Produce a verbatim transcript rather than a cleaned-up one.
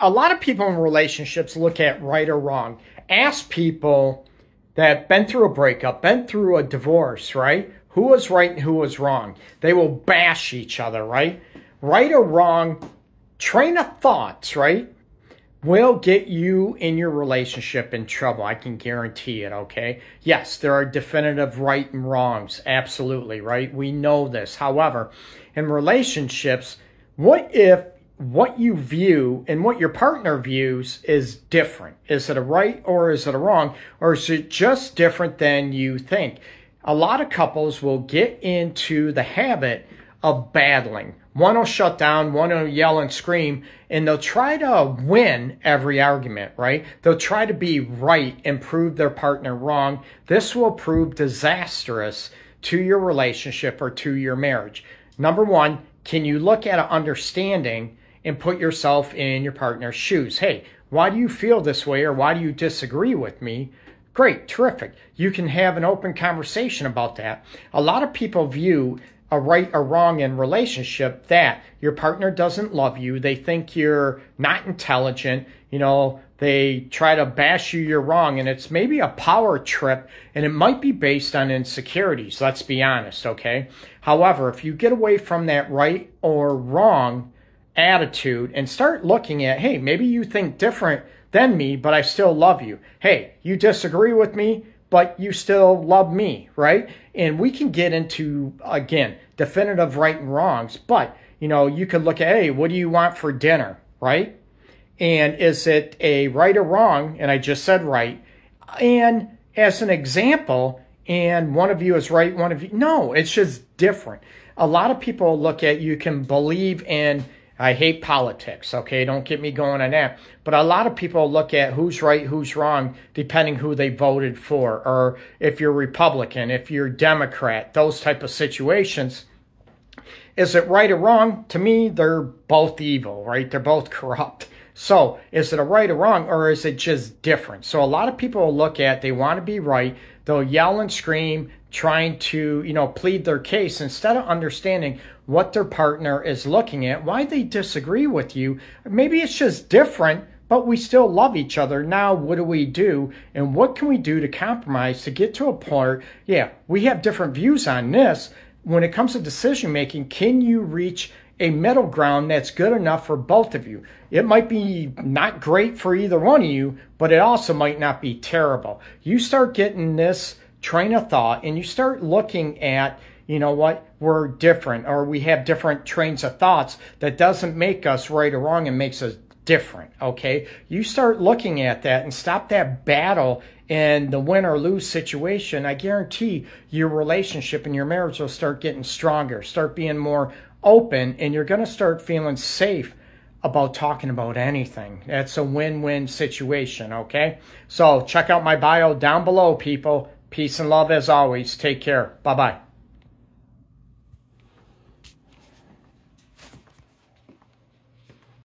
A lot of people in relationships look at right or wrong. Ask people that have been through a breakup, been through a divorce, right? Who was right and who was wrong? They will bash each other, right? Right or wrong, train of thoughts, right, will get you in your relationship in trouble. I can guarantee it, okay? Yes, there are definitive right and wrongs. Absolutely, right? We know this. However, in relationships, what if what you view and what your partner views is different? Is it a right or is it a wrong? Or is it just different than you think? A lot of couples will get into the habit of battling. One will shut down, one will yell and scream, and they'll try to win every argument, right? They'll try to be right and prove their partner wrong. This will prove disastrous to your relationship or to your marriage. Number one, can you look at an understanding and put yourself in your partner's shoes? Hey, why do you feel this way, or why do you disagree with me? Great, terrific. You can have an open conversation about that. A lot of people view a right or wrong in relationship that your partner doesn't love you. They think you're not intelligent. You know, they try to bash you, you're wrong. And it's maybe a power trip, and it might be based on insecurities. Let's be honest, okay? However, if you get away from that right or wrong attitude and start looking at, hey, maybe you think different than me, but I still love you. Hey, you disagree with me, but you still love me, right? And we can get into, again, definitive right and wrongs, but, you know, you could look at, hey, what do you want for dinner, right? And is it a right or wrong? And I just said right. And as an example, and one of you is right, one of you, no, it's just different. A lot of people look at, you can believe in, I hate politics, okay? Don't get me going on that. But a lot of people look at who's right, who's wrong, depending who they voted for, or if you're Republican, if you're Democrat, those type of situations. Is it right or wrong? To me, they're both evil, right? They're both corrupt. So is it a right or wrong, or is it just different? So a lot of people look at, they want to be right. They'll yell and scream, trying to, you know, plead their case instead of understanding what their partner is looking at, why they disagree with you. Maybe it's just different, but we still love each other. Now, what do we do? And what can we do to compromise to get to a point? Yeah, we have different views on this. When it comes to decision making, can you reach a middle ground that's good enough for both of you? It might be not great for either one of you, but it also might not be terrible. You start getting this train of thought and you start looking at, you know what, we're different, or we have different trains of thoughts. That doesn't make us right or wrong, it makes us different, okay? You start looking at that and stop that battle and the win or lose situation. I guarantee your relationship and your marriage will start getting stronger, start being more open, and you're going to start feeling safe about talking about anything. That's a win-win situation, okay? So check out my bio down below, people. Peace and love as always. Take care. Bye-bye.